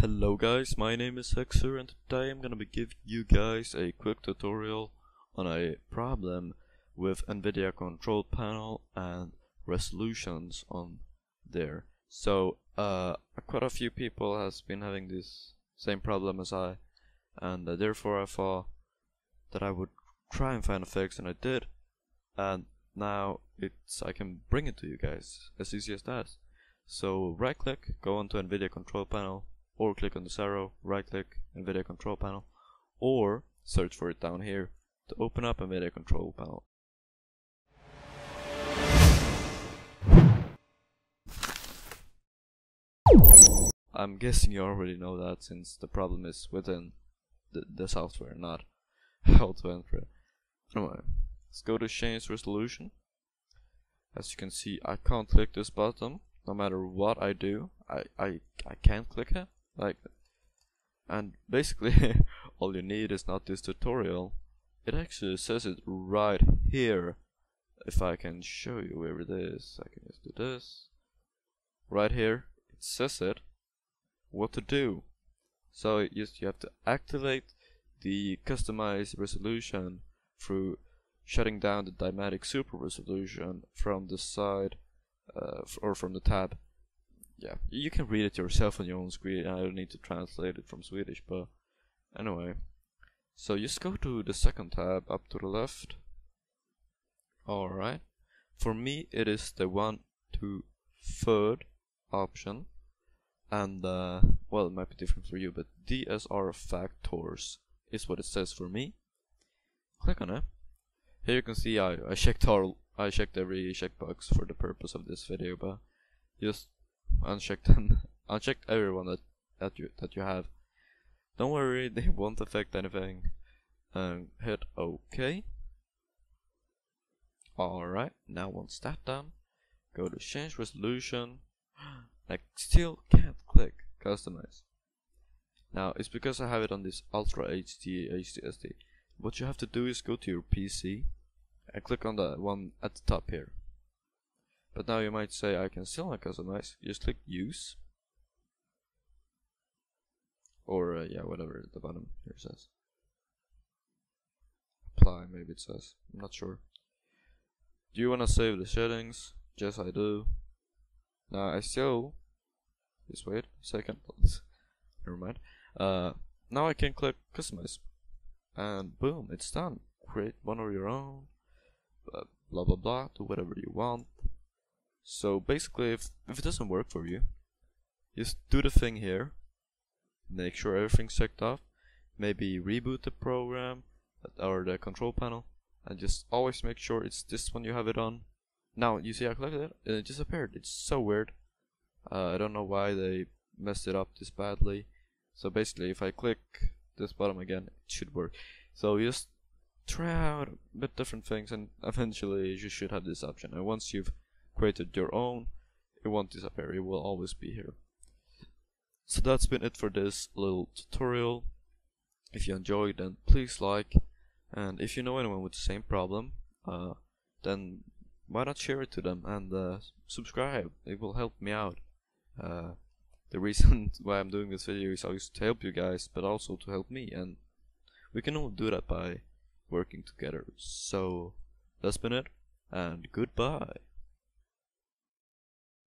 Hello guys, my name is HeXyR and today I'm gonna be giving you guys a quick tutorial on a problem with NVIDIA control panel and resolutions on there. So quite a few people has been having this same problem as I, and therefore I thought that I would try and find a fix, and I did, and now I can bring it to you guys as easy as that. So right click, go onto NVIDIA control panel, or click on this arrow, right click, NVIDIA control panel, or search for it down here to open up NVIDIA control panel. I'm guessing you already know that, since the problem is within the software, not how to enter it. Anyway, let's go to change resolution. As you can see, I can't click this button, no matter what I do, I can't click it. And basically all you need is not this tutorial. It actually says it right here. If I can show you where it is, I can just do this. Right here it says it, what to do. So you have to activate the customized resolution through shutting down the dynamic super resolution from the side or from the tab. Yeah, you can read it yourself on your own screen, I don't need to translate it from Swedish, but anyway. So just go to the second tab up to the left. Alright. For me it is the 1/3 option, and well, it might be different for you, but DSR factors is what it says for me. Click on it. Here you can see I checked every checkbox for the purpose of this video, but just uncheck them. Uncheck everyone that you have. Don't worry, they won't affect anything. Hit OK. Alright, now once that's done, go to change resolution. I still can't click customize. Now it's because I have it on this Ultra HD HDSD. What you have to do is go to your PC and click on the one at the top here. But now you might say, I can still not customize. Just click use, or yeah, whatever the bottom here says. Apply, maybe it says. I'm not sure. Do you wanna save the settings? Yes, I do. Now I still just wait a second. Never mind. Now I can click customize, and boom, it's done. Create one of your own. Blah blah blah, do whatever you want. So basically, if it doesn't work for you, just do the thing here, make sure everything's checked off, maybe reboot the program or the control panel, and just always make sure it's this one you have it on. Now you see I clicked it and it disappeared. It's so weird. I don't know why they messed it up this badly. So basically, if I click this button again, it should work. So just try out a bit different things, and eventually you should have this option. And once you've created your own, it won't disappear, it will always be here. So that's been it for this little tutorial. If you enjoyed, then please like, and if you know anyone with the same problem, then why not share it to them, and subscribe, it will help me out. The reason why I'm doing this video is always to help you guys, but also to help me, and we can all do that by working together. So that's been it, and goodbye.